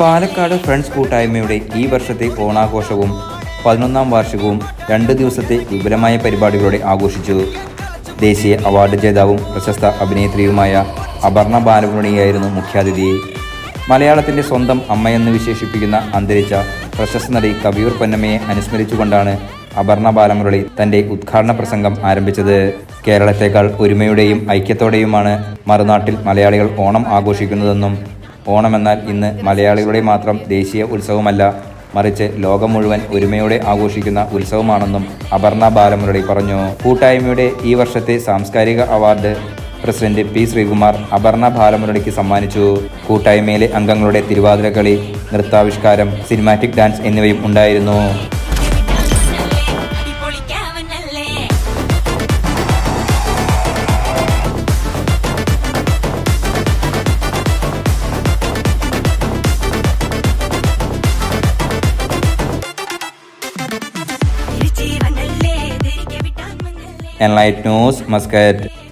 Palakkad friends കൂട്ടായ്മയുടെ ഈ വർഷത്തെ ഓണാഘോഷവും 11ാം വാർഷികവും 2 ദിവസത്തെ വിപുലമായ പരിപാടികളോടെ ആഘോഷിച്ചു. ദേശീയ അവാർഡ് ജേതാവും പ്രശസ്ത അഭിനേത്രിയുമായ അപർണ ബാലമുരളിയായിരുന്നു മുഖ്യാതിഥി. മലയാളത്തിൻ്റെ സ്വന്തം അമ്മയെന്ന് വിശേഷിപ്പിക്കുന്ന അന്തരിച്ച പ്രശസ്ത നടി കവിയൂർ പൊന്നമ്മയെ അനുസ്മരിച്ചുകൊണ്ടാണ് അപർണ ബാലമുരളി തൻ്റെ ഉദ്ഘാടന പ്രസംഗം ആരംഭിച്ചത്. കേരളത്തെക്കാൾ ഒരുമയുടെയും ഐക്യത്തോടെയുമാണ് മറുനാട്ടിൽ മലയാളികൾ ഓണം ആഘോഷിക്കുന്നതെന്നും ഓണമെന്നാൽ ഇന്ന് മലയാളികളുടെ മാത്രം ദേശീയ ഉത്സവമല്ല, മറിച്ച് ലോകം മുഴുവൻ ഒരുമയോടെ ആഘോഷിക്കുന്ന ഉത്സവമാണെന്നും അപർണ ബാലമുരളി പറഞ്ഞു. കൂട്ടായ്മയുടെ ഈ വർഷത്തെ സാംസ്കാരിക award president P Sreekumar Aparna ബാലമുരളിക്ക് സമ്മാനിച്ചു. കൂട്ടായ്മയിലെ അംഗങ്ങളുടെ തിരുവാതിരക്കളി, നൃത്താവിഷ്കാരം, സിനിമാറ്റിക് ഡാൻസ് എന്നിവയും ഉണ്ടായിരുന്നു. Enlight News, Muscat.